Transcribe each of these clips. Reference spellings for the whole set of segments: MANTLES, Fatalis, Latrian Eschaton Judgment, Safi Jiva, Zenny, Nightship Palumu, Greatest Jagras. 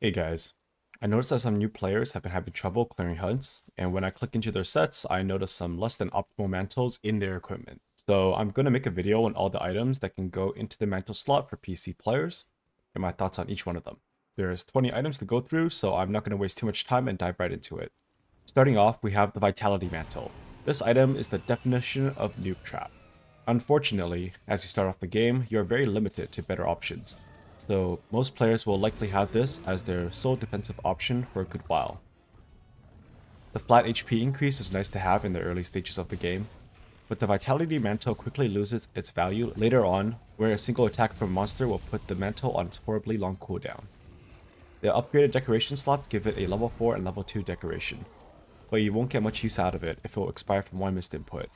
Hey guys, I noticed that some new players have been having trouble clearing hunts, and when I click into their sets, I notice some less than optimal mantles in their equipment. So I'm going to make a video on all the items that can go into the mantle slot for PC players, and my thoughts on each one of them. There's 20 items to go through, so I'm not going to waste too much time and dive right into it. Starting off, we have the Vitality Mantle. This item is the definition of noob trap. Unfortunately, as you start off the game, you are very limited to better options. So most players will likely have this as their sole defensive option for a good while. The flat HP increase is nice to have in the early stages of the game, but the Vitality Mantle quickly loses its value later on, where a single attack from a monster will put the mantle on its horribly long cooldown. The upgraded decoration slots give it a level 4 and level 2 decoration, but you won't get much use out of it if it will expire from one missed input.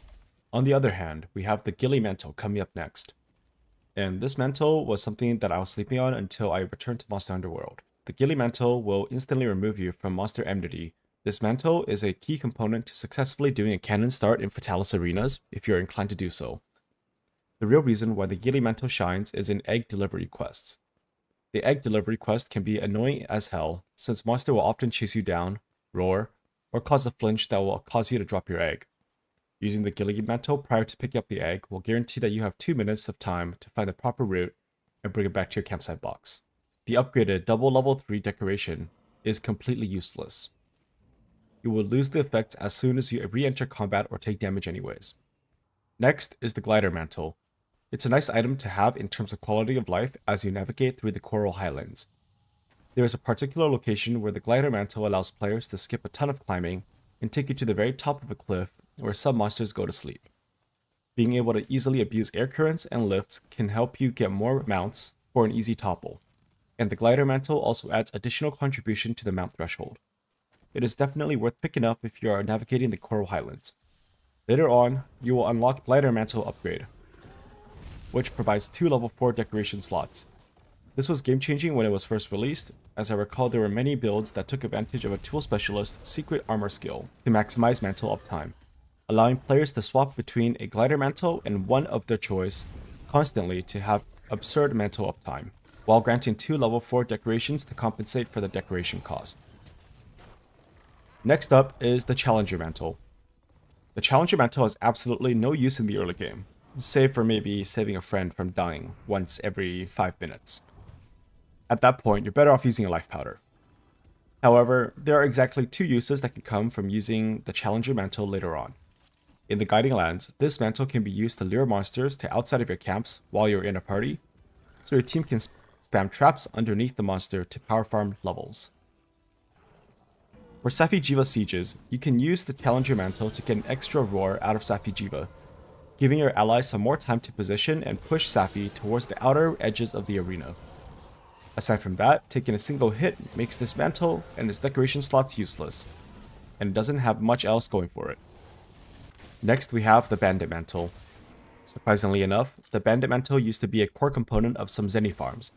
On the other hand, we have the Ghillie Mantle coming up next. And this mantle was something that I was sleeping on until I returned to Monster Underworld. The Ghillie Mantle will instantly remove you from Monster Enmity. This mantle is a key component to successfully doing a cannon start in Fatalis arenas if you are inclined to do so. The real reason why the Ghillie Mantle shines is in egg delivery quests. The egg delivery quest can be annoying as hell, since monster will often chase you down, roar, or cause a flinch that will cause you to drop your egg. Using the Ghillie Mantle prior to picking up the egg will guarantee that you have 2 minutes of time to find the proper route and bring it back to your campsite box. The upgraded double level 3 decoration is completely useless. You will lose the effect as soon as you re-enter combat or take damage anyways. Next is the Glider Mantle. It's a nice item to have in terms of quality of life as you navigate through the Coral Highlands. There is a particular location where the Glider Mantle allows players to skip a ton of climbing and take you to the very top of a cliff where some monsters go to sleep. Being able to easily abuse air currents and lifts can help you get more mounts for an easy topple, and the Glider Mantle also adds additional contribution to the mount threshold. It is definitely worth picking up if you are navigating the Coral Highlands. Later on, you will unlock Glider Mantle upgrade, which provides 2 level 4 decoration slots. This was game-changing when it was first released, as I recall there were many builds that took advantage of a tool specialist's secret armor skill to maximize mantle uptime, allowing players to swap between a Glider Mantle and one of their choice constantly to have absurd mantle uptime, while granting 2 level 4 decorations to compensate for the decoration cost. Next up is the Challenger Mantle. The Challenger Mantle has absolutely no use in the early game, save for maybe saving a friend from dying once every 5 minutes. At that point, you're better off using a life powder. However, there are exactly 2 uses that can come from using the Challenger Mantle later on. In the Guiding Lands, this mantle can be used to lure monsters to outside of your camps while you're in a party, so your team can spam traps underneath the monster to power farm levels. For Safi Jiva sieges, you can use the Challenger Mantle to get an extra roar out of Safi Jiva, giving your allies some more time to position and push Safi towards the outer edges of the arena. Aside from that, taking a single hit makes this mantle and its decoration slots useless, and it doesn't have much else going for it. Next we have the Bandit Mantle. Surprisingly enough, the Bandit Mantle used to be a core component of some Zenny farms,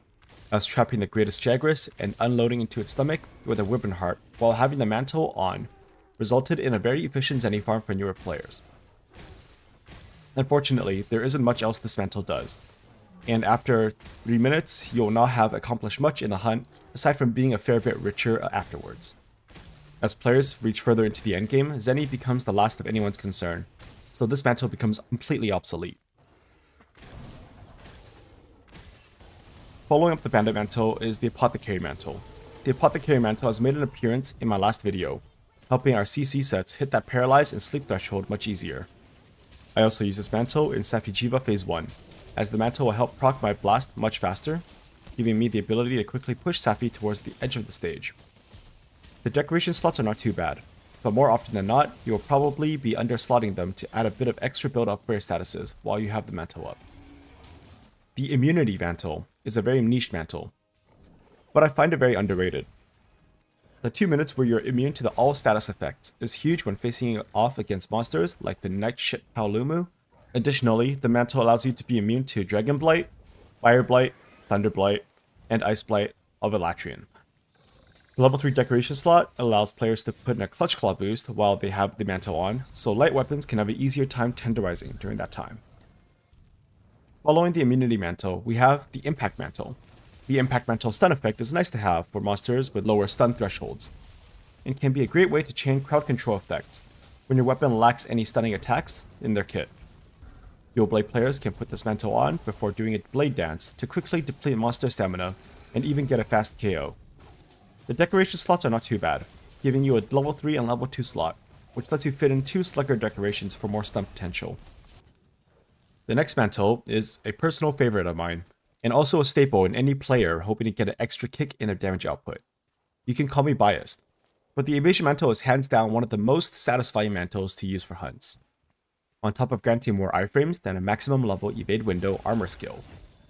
as trapping the Greatest Jagras and unloading into its stomach with a Ribbon Heart while having the mantle on resulted in a very efficient Zenny farm for newer players. Unfortunately, there isn't much else this mantle does, and after 3 minutes you will not have accomplished much in the hunt aside from being a fair bit richer afterwards. As players reach further into the endgame, Zenny becomes the last of anyone's concern, so this mantle becomes completely obsolete. Following up the Bandit Mantle is the Apothecary Mantle. The Apothecary Mantle has made an appearance in my last video, helping our CC sets hit that paralyze and sleep threshold much easier. I also use this mantle in Safi Jiva Phase 1, as the mantle will help proc my blast much faster, giving me the ability to quickly push Safi towards the edge of the stage. The decoration slots are not too bad, but more often than not, you will probably be underslotting them to add a bit of extra build up for your statuses while you have the mantle up. The Immunity Mantle is a very niche mantle, but I find it very underrated. The 2 minutes where you're immune to the all status effects is huge when facing off against monsters like the Nightship Palumu. Additionally, the mantle allows you to be immune to Dragon Blight, Fire Blight, Thunder Blight, and Ice Blight of a Latrian. The level 3 decoration slot allows players to put in a clutch claw boost while they have the mantle on, so light weapons can have an easier time tenderizing during that time. Following the Immunity Mantle, we have the Impact Mantle. The Impact Mantle stun effect is nice to have for monsters with lower stun thresholds, and can be a great way to chain crowd control effects when your weapon lacks any stunning attacks in their kit. Dual Blade players can put this mantle on before doing a blade dance to quickly deplete monster stamina and even get a fast KO. The decoration slots are not too bad, giving you a level 3 and level 2 slot, which lets you fit in 2 Slugger decorations for more stun potential. The next mantle is a personal favorite of mine, and also a staple in any player hoping to get an extra kick in their damage output. You can call me biased, but the Evasion Mantle is hands down one of the most satisfying mantles to use for hunts. On top of granting more iframes than a maximum level evade window armor skill,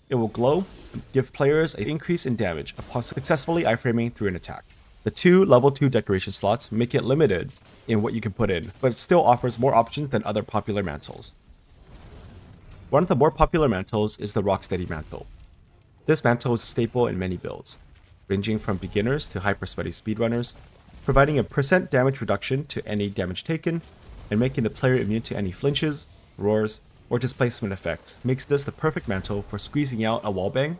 it will glow and give players an increase in damage upon successfully iframing through an attack. The 2 level 2 decoration slots make it limited in what you can put in, but it still offers more options than other popular mantles. One of the more popular mantles is the Rocksteady Mantle. This mantle is a staple in many builds, ranging from beginners to hyper-sweaty speedrunners, providing a percent damage reduction to any damage taken, and making the player immune to any flinches, roars, or displacement effects makes this the perfect mantle for squeezing out a wallbang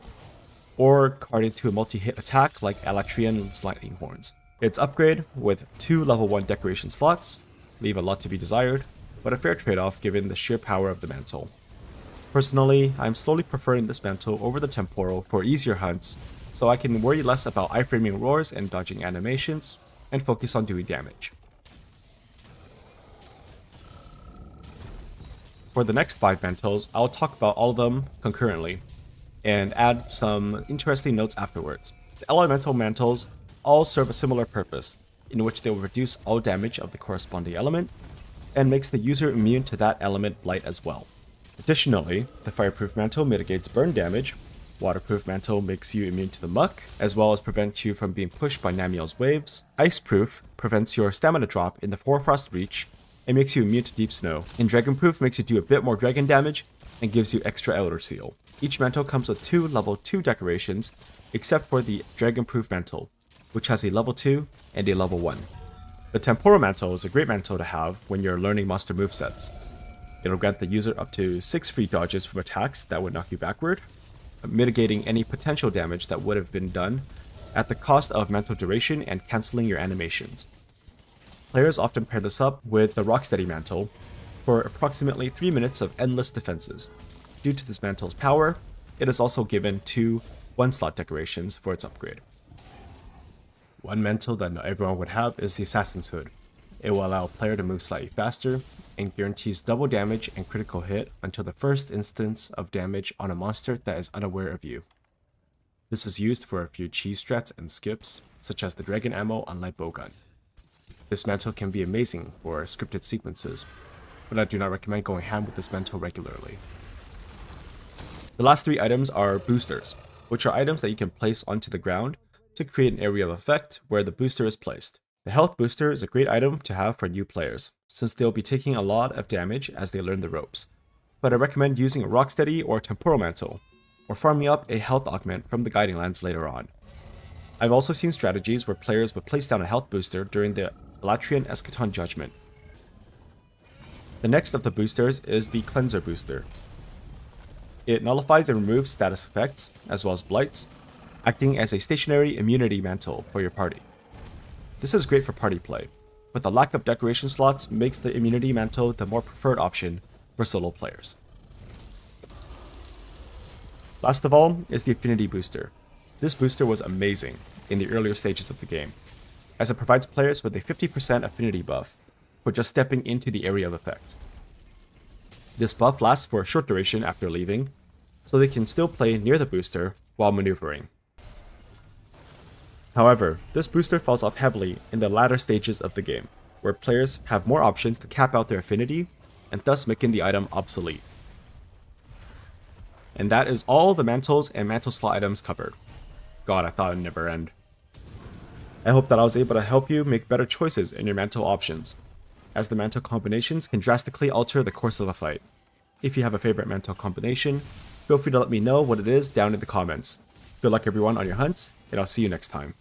or carding to a multi-hit attack like Latrian's Lightning Horns. Its upgrade with 2 level 1 decoration slots leave a lot to be desired, but a fair trade-off given the sheer power of the mantle. Personally, I'm slowly preferring this mantle over the Temporal for easier hunts, so I can worry less about iframing roars and dodging animations, and focus on doing damage. For the next 5 mantles, I'll talk about all of them concurrently, and add some interesting notes afterwards. The elemental mantles all serve a similar purpose, in which they will reduce all damage of the corresponding element, and makes the user immune to that element blight as well. Additionally, the fireproof mantle mitigates burn damage, waterproof mantle makes you immune to the muck, as well as prevents you from being pushed by Namiel's waves. Iceproof prevents your stamina drop in the Forefrost Reach and makes you immune to deep snow. And Dragonproof makes you do a bit more dragon damage and gives you extra Elder Seal. Each mantle comes with 2 level 2 decorations, except for the Dragonproof mantle, which has a level 2 and a level 1. The Temporal mantle is a great mantle to have when you're learning monster movesets. It'll grant the user up to 6 free dodges from attacks that would knock you backward, mitigating any potential damage that would have been done at the cost of mantle duration and cancelling your animations. Players often pair this up with the Rocksteady Mantle for approximately 3 minutes of endless defenses. Due to this mantle's power, it is also given 2 one-slot decorations for its upgrade. One mantle that not everyone would have is the Assassin's Hood. It will allow a player to move slightly faster, and guarantees double damage and critical hit until the first instance of damage on a monster that is unaware of you. This is used for a few cheese strats and skips, such as the Dragon Ammo on Light Bowgun. This mantle can be amazing for scripted sequences, but I do not recommend going ham with this mantle regularly. The last 3 items are boosters, which are items that you can place onto the ground to create an area of effect where the booster is placed. The health booster is a great item to have for new players, since they'll be taking a lot of damage as they learn the ropes, but I recommend using a Rocksteady or Temporal Mantle, or farming up a health augment from the Guiding Lands later on. I've also seen strategies where players would place down a health booster during the Latrian Eschaton Judgment. The next of the boosters is the Cleanser Booster. It nullifies and removes status effects, as well as blights, acting as a stationary immunity mantle for your party. This is great for party play, but the lack of decoration slots makes the immunity mantle the more preferred option for solo players. Last of all is the Affinity Booster. This booster was amazing in the earlier stages of the game, as it provides players with a 50% affinity buff for just stepping into the area of effect. This buff lasts for a short duration after leaving, so they can still play near the booster while maneuvering. However, this booster falls off heavily in the latter stages of the game, where players have more options to cap out their affinity, and thus making the item obsolete. And that is all the mantles and mantle slot items covered. God, I thought it'd never end. I hope that I was able to help you make better choices in your mantle options, as the mantle combinations can drastically alter the course of a fight. If you have a favorite mantle combination, feel free to let me know what it is down in the comments. Good luck everyone on your hunts, and I'll see you next time.